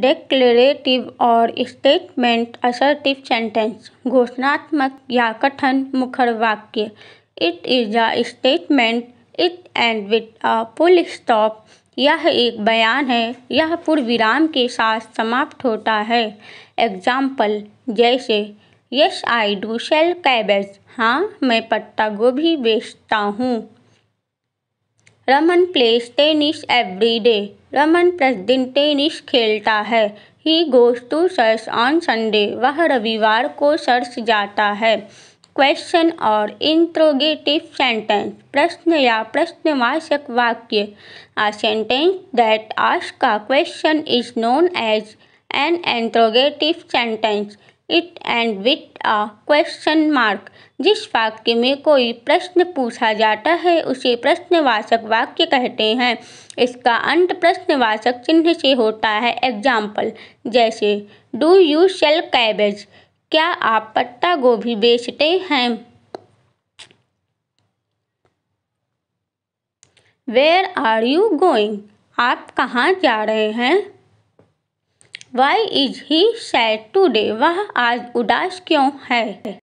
Declarative और statement assertive sentence. घोषणात्मक या कथन मुखर वाक्य। It is a statement. It end with a full stop. यह एक बयान है, यह पूर्व विराम के साथ समाप्त होता है। एग्जाम्पल जैसे yes I do sell cabbage. हाँ, मैं पत्ता गोभी बेचता हूँ। Raman plays tennis every day. Raman प्रतिदिन टेनिस खेलता है। He goes to church on Sunday. वह रविवार को चर्च जाता है। क्वेश्चन और इंट्रोगेटिव सेंटेंस। प्रश्न या प्रश्नवाचक वाक्य। A sentence that ask a question is known as an interrogative sentence. It end with a question mark. जिस वाक्य में कोई प्रश्न पूछा जाता है उसे प्रश्नवाचक वाक्य कहते हैं। इसका अंत प्रश्नवाचक चिन्ह से होता है। एग्जाम्पल जैसे डू यू सेल कैबेज। क्या आप पत्ता गोभी बेचते हैं। Where are you going. आप कहाँ जा रहे हैं। Why is he sad today? वह आज उदास क्यों है।